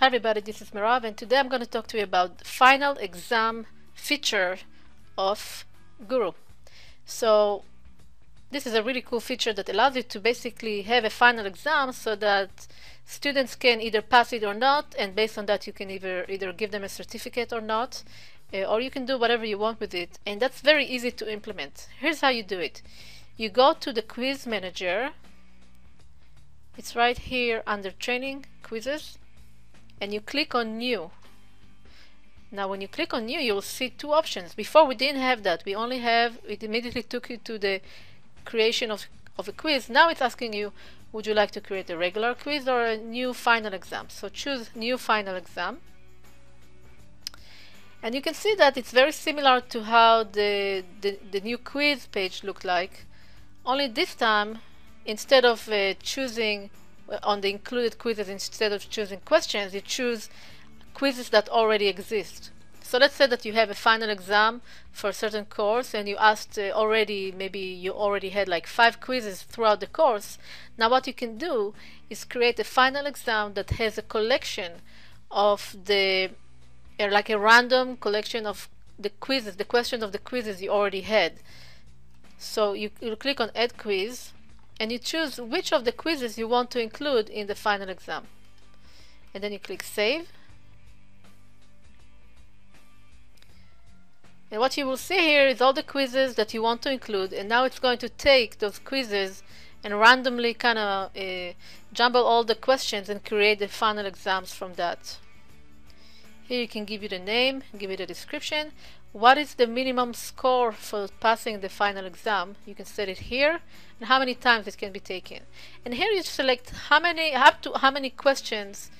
Hi everybody, this is Mirav and today I'm going to talk to you about the final exam feature of Guru. So this is a really cool feature that allows you to basically have a final exam so that students can either pass it or not, and based on that you can either give them a certificate or not, or you can do whatever you want with it, and that's very easy to implement. Here's how you do it. You go to the Quiz Manager, it's right here under Training, Quizzes, and you click on New. Now when you click on New, you'll see two options. Before we didn't have that, we only have, it immediately took you to the creation of a quiz. Now it's asking you, would you like to create a regular quiz or a new final exam? So choose New Final Exam, and you can see that it's very similar to how the new quiz page looked like, only this time instead of choosing on the included quizzes, instead of choosing questions, you choose quizzes that already exist. So let's say that you have a final exam for a certain course and you asked maybe you already had like 5 quizzes throughout the course. Now what you can do is create a final exam that has a collection of the, like a random collection of the quizzes, the questions of the quizzes you already had. So you click on Add Quiz, and you choose which of the quizzes you want to include in the final exam, and then you click Save, and what you will see here is all the quizzes that you want to include. And now it's going to take those quizzes and randomly kind of jumble all the questions and create the final exams from that. Here you can give it a name, give it a description, what is the minimum score for passing the final exam, you can set it here, and how many times it can be taken. And here you select how many, up to how many questions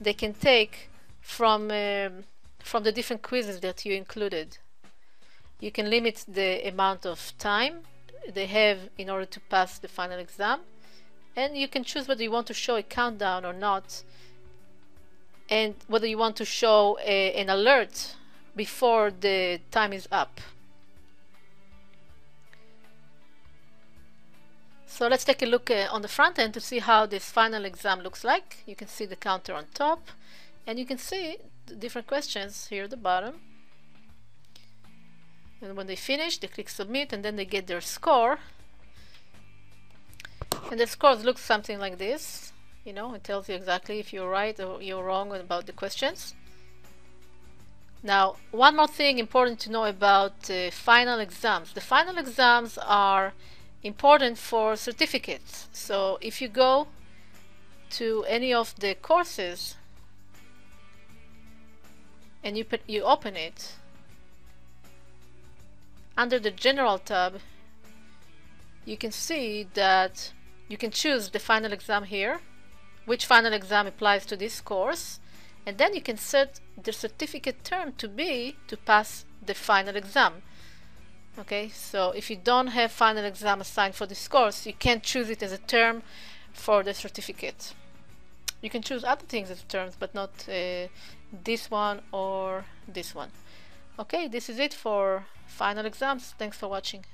they can take from the different quizzes that you included. You can limit the amount of time they have in order to pass the final exam, and you can choose whether you want to show a countdown or not, and whether you want to show an alert before the time is up. So let's take a look on the front end to see how this final exam looks like. You can see the counter on top, and you can see the different questions here at the bottom, and when they finish they click Submit, and then they get their score, and the scores look something like this. You know, it tells you exactly if you're right or you're wrong about the questions. Now, one more thing important to know about final exams. The final exams are important for certificates. So if you go to any of the courses and you open it, under the General tab, you can see that you can choose the final exam here, which final exam applies to this course, and then you can set the certificate term to be to pass the final exam. Okay, so if you don't have final exam assigned for this course, you can't choose it as a term for the certificate. You can choose other things as terms, but not this one or this one. Okay, this is it for final exams. Thanks for watching.